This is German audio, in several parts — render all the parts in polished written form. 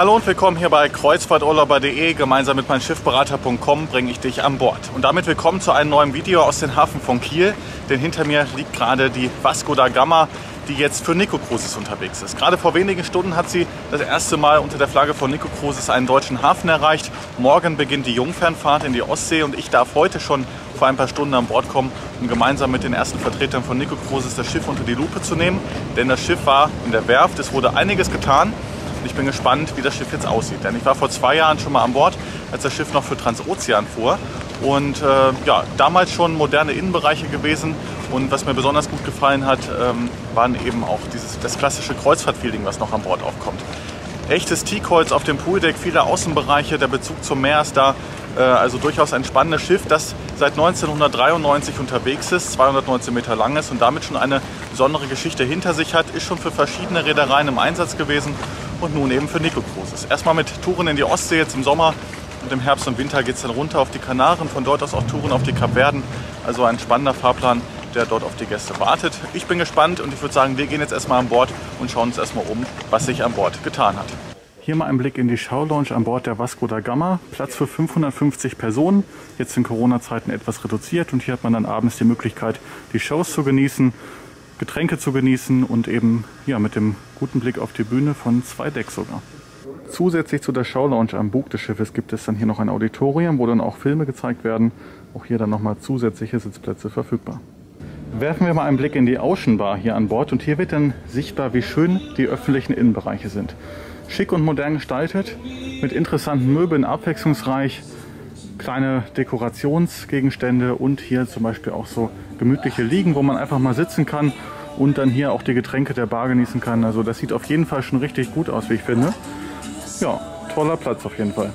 Hallo und willkommen hier bei kreuzfahrturlauber.de. Gemeinsam mit meinschiffberater.com bringe ich dich an Bord. Und damit willkommen zu einem neuen Video aus dem Hafen von Kiel. Denn hinter mir liegt gerade die Vasco da Gama, die jetzt für Nicko Cruises unterwegs ist. Gerade vor wenigen Stunden hat sie das erste Mal unter der Flagge von Nicko Cruises einen deutschen Hafen erreicht. Morgen beginnt die Jungfernfahrt in die Ostsee und ich darf heute schon vor ein paar Stunden an Bord kommen, um gemeinsam mit den ersten Vertretern von Nicko Cruises das Schiff unter die Lupe zu nehmen. Denn das Schiff war in der Werft, es wurde einiges getan. Ich bin gespannt, wie das Schiff jetzt aussieht, denn ich war vor 2 Jahren schon mal an Bord, als das Schiff noch für Transozean fuhr und ja, damals schon moderne Innenbereiche gewesen und was mir besonders gut gefallen hat, waren eben auch das klassische Kreuzfahrtfeeling, was noch an Bord aufkommt. Echtes Teakholz auf dem Pooldeck, viele Außenbereiche, der Bezug zum Meer ist da, also durchaus ein spannendes Schiff, das seit 1993 unterwegs ist, 219 Meter lang ist und damit schon eine besondere Geschichte hinter sich hat, ist schon für verschiedene Reedereien im Einsatz gewesen und nun eben für Nicko Cruises. Erstmal mit Touren in die Ostsee jetzt im Sommer und im Herbst und Winter geht es dann runter auf die Kanaren, von dort aus auch Touren auf die Kapverden, also ein spannender Fahrplan, der dort auf die Gäste wartet. Ich bin gespannt und ich würde sagen, wir gehen jetzt erstmal an Bord und schauen uns erstmal um, was sich an Bord getan hat. Hier mal ein Blick in die Schau-Lounge an Bord der Vasco da Gama. Platz für 550 Personen, jetzt in Corona-Zeiten etwas reduziert und hier hat man dann abends die Möglichkeit, die Shows zu genießen, Getränke zu genießen und eben ja, mit dem guten Blick auf die Bühne von 2 Decks sogar. Zusätzlich zu der Schau-Lounge am Bug des Schiffes gibt es dann hier noch ein Auditorium, wo dann auch Filme gezeigt werden. Auch hier dann nochmal zusätzliche Sitzplätze verfügbar. Werfen wir mal einen Blick in die Ocean-Bar hier an Bord und hier wird dann sichtbar, wie schön die öffentlichen Innenbereiche sind. Schick und modern gestaltet, mit interessanten Möbeln, abwechslungsreich, kleine Dekorationsgegenstände und hier zum Beispiel auch so gemütliche Liegen, wo man einfach mal sitzen kann und dann hier auch die Getränke der Bar genießen kann. Also das sieht auf jeden Fall schon richtig gut aus, wie ich finde. Ja, toller Platz auf jeden Fall.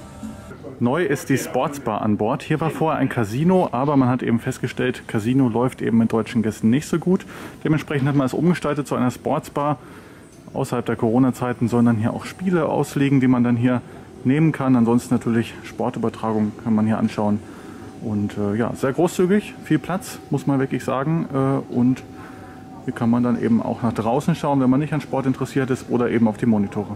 Neu ist die Sportsbar an Bord. Hier war vorher ein Casino, aber man hat eben festgestellt, Casino läuft eben mit deutschen Gästen nicht so gut. Dementsprechend hat man es umgestaltet zu einer Sportsbar. Außerhalb der Corona-Zeiten sollen dann hier auch Spiele ausliegen, die man dann hier nehmen kann. Ansonsten natürlich Sportübertragung kann man hier anschauen. Und ja, sehr großzügig, viel Platz, muss man wirklich sagen. Und hier kann man dann eben auch nach draußen schauen, wenn man nicht an Sport interessiert ist oder eben auf die Monitore.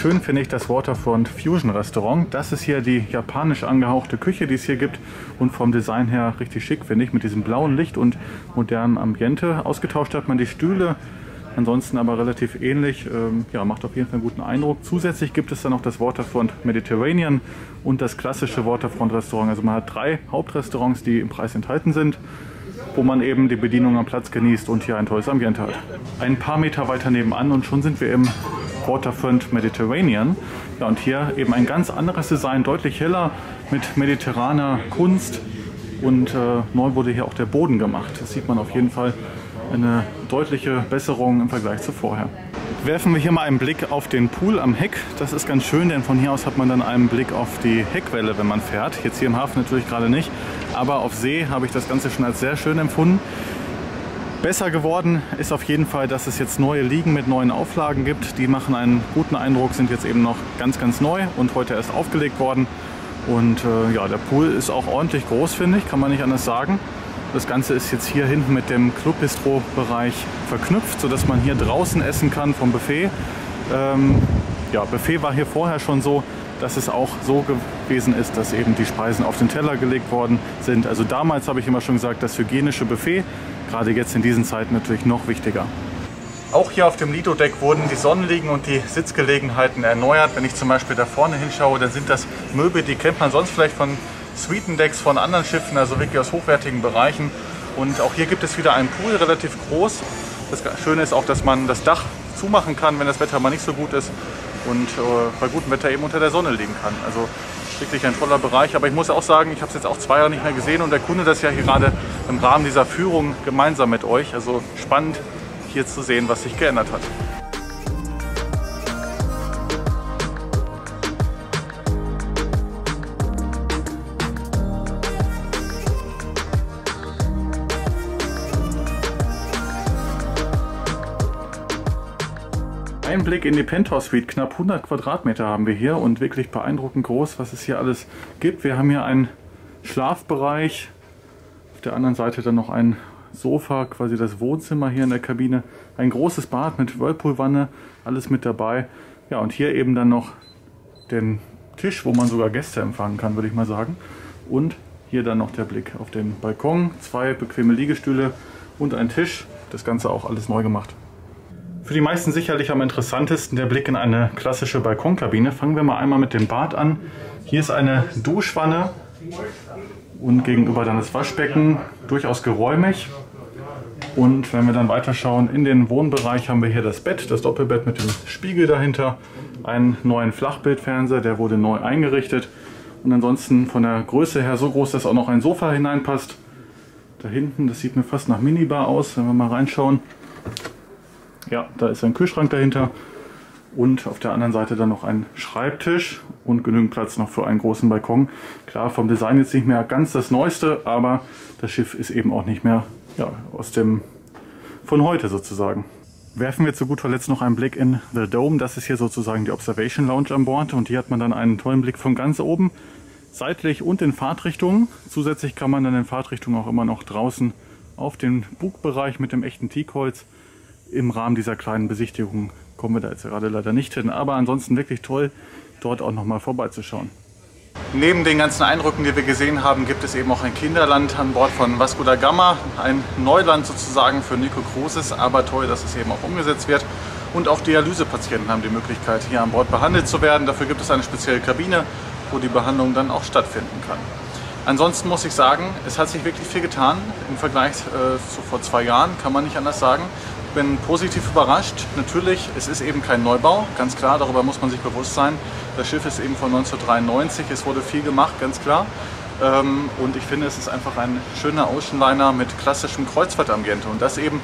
Schön finde ich das Waterfront Fusion Restaurant. Das ist hier die japanisch angehauchte Küche, die es hier gibt und vom Design her richtig schick, finde ich, mit diesem blauen Licht und modernem Ambiente. Ausgetauscht hat man die Stühle, ansonsten aber relativ ähnlich. Ja, macht auf jeden Fall einen guten Eindruck. Zusätzlich gibt es dann noch das Waterfront Mediterranean und das klassische Waterfront Restaurant. Also man hat 3 Hauptrestaurants, die im Preis enthalten sind, wo man eben die Bedienung am Platz genießt und hier ein tolles Ambiente hat. Ein paar Meter weiter nebenan und schon sind wir im Waterfront Mediterranean. Ja, und hier eben ein ganz anderes Design, deutlich heller, mit mediterraner Kunst und neu wurde hier auch der Boden gemacht. Das sieht man auf jeden Fall, eine deutliche Besserung im Vergleich zu vorher. Werfen wir hier mal einen Blick auf den Pool am Heck. Das ist ganz schön, denn von hier aus hat man dann einen Blick auf die Heckwelle, wenn man fährt. Jetzt hier im Hafen natürlich gerade nicht, aber auf See habe ich das Ganze schon als sehr schön empfunden. Besser geworden ist auf jeden Fall, dass es jetzt neue Liegen mit neuen Auflagen gibt. Die machen einen guten Eindruck, sind jetzt eben noch ganz neu und heute erst aufgelegt worden. Und ja, der Pool ist auch ordentlich groß, finde ich, kann man nicht anders sagen. Das Ganze ist jetzt hier hinten mit dem Club-Bistro-Bereich verknüpft, sodass man hier draußen essen kann vom Buffet. Ja, Buffet war hier vorher schon so, dass es auch so gewesen ist, dass eben die Speisen auf den Teller gelegt worden sind. Also damals habe ich immer schon gesagt, das hygienische Buffet, gerade jetzt in diesen Zeiten natürlich noch wichtiger. Auch hier auf dem Lido-Deck wurden die Sonnenliegen und die Sitzgelegenheiten erneuert. Wenn ich zum Beispiel da vorne hinschaue, dann sind das Möbel, die kennt man sonst vielleicht von Suitendecks von anderen Schiffen, also wirklich aus hochwertigen Bereichen. Und auch hier gibt es wieder einen Pool, relativ groß. Das Schöne ist auch, dass man das Dach zumachen kann, wenn das Wetter mal nicht so gut ist. und bei gutem Wetter eben unter der Sonne liegen kann. Also wirklich ein toller Bereich. Aber ich muss auch sagen, ich habe es jetzt auch 2 Jahre nicht mehr gesehen und erkunde das ja hier gerade im Rahmen dieser Führung gemeinsam mit euch. Also spannend hier zu sehen, was sich geändert hat. Ein Blick in die Penthouse Suite, knapp 100 Quadratmeter haben wir hier und wirklich beeindruckend groß, was es hier alles gibt. Wir haben hier einen Schlafbereich, auf der anderen Seite dann noch ein Sofa, quasi das Wohnzimmer hier in der Kabine, ein großes Bad mit Whirlpoolwanne, alles mit dabei. Ja, und hier eben dann noch den Tisch, wo man sogar Gäste empfangen kann, würde ich mal sagen. Und hier dann noch der Blick auf den Balkon, 2 bequeme Liegestühle und ein Tisch. Das Ganze auch alles neu gemacht. Für die meisten sicherlich am interessantesten der Blick in eine klassische Balkonkabine. Fangen wir mal einmal mit dem Bad an. Hier ist eine Duschwanne und gegenüber dann das Waschbecken, durchaus geräumig. Und wenn wir dann weiter schauen, in den Wohnbereich haben wir hier das Bett, das Doppelbett mit dem Spiegel dahinter, einen neuen Flachbildfernseher, der wurde neu eingerichtet. Und ansonsten von der Größe her so groß, dass auch noch ein Sofa hineinpasst. Da hinten, das sieht mir fast nach Minibar aus, wenn wir mal reinschauen. Ja, da ist ein Kühlschrank dahinter und auf der anderen Seite dann noch ein Schreibtisch und genügend Platz noch für einen großen Balkon. Klar, vom Design jetzt nicht mehr ganz das Neueste, aber das Schiff ist eben auch nicht mehr von heute sozusagen. Werfen wir zu guter Letzt noch einen Blick in The Dome. Das ist hier sozusagen die Observation Lounge an Bord und hier hat man dann einen tollen Blick von ganz oben, seitlich und in Fahrtrichtungen. Zusätzlich kann man dann in Fahrtrichtungen auch immer noch draußen auf den Bugbereich mit dem echten Teakholz. Im Rahmen dieser kleinen Besichtigung kommen wir da jetzt gerade leider nicht hin, aber ansonsten wirklich toll, dort auch nochmal vorbeizuschauen. Neben den ganzen Eindrücken, die wir gesehen haben, gibt es eben auch ein Kinderland an Bord von Vasco da Gama, ein Neuland sozusagen für Nicko Cruises, aber toll, dass es eben auch umgesetzt wird. Und auch Dialysepatienten haben die Möglichkeit, hier an Bord behandelt zu werden. Dafür gibt es eine spezielle Kabine, wo die Behandlung dann auch stattfinden kann. Ansonsten muss ich sagen, es hat sich wirklich viel getan im Vergleich zu vor 2 Jahren, kann man nicht anders sagen. Ich bin positiv überrascht. Natürlich, es ist eben kein Neubau, ganz klar, darüber muss man sich bewusst sein. Das Schiff ist eben von 1993, es wurde viel gemacht, ganz klar. Und ich finde, es ist einfach ein schöner Oceanliner mit klassischem Kreuzfahrtambiente und das eben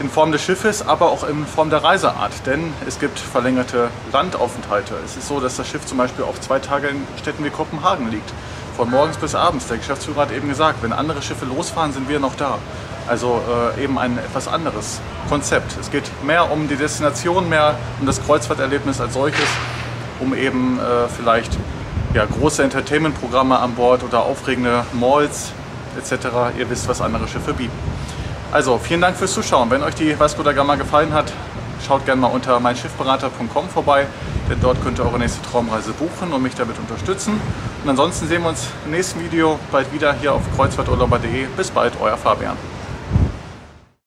in Form des Schiffes, aber auch in Form der Reiseart, denn es gibt verlängerte Landaufenthalte. Es ist so, dass das Schiff zum Beispiel auch 2 Tage in Städten wie Kopenhagen liegt. Von morgens bis abends. Der Geschäftsführer hat eben gesagt, wenn andere Schiffe losfahren, sind wir noch da. Also eben ein etwas anderes Konzept. Es geht mehr um die Destination, mehr um das Kreuzfahrterlebnis als solches, um eben vielleicht ja, große Entertainment-Programme an Bord oder aufregende Malls etc. Ihr wisst, was andere Schiffe bieten. Also vielen Dank fürs Zuschauen. Wenn euch die Vasco da Gama gefallen hat, schaut gerne mal unter meinschiffberater.com vorbei, denn dort könnt ihr eure nächste Traumreise buchen und mich damit unterstützen. Und ansonsten sehen wir uns im nächsten Video bald wieder hier auf kreuzfahrturlauber.de. Bis bald, euer Fabian.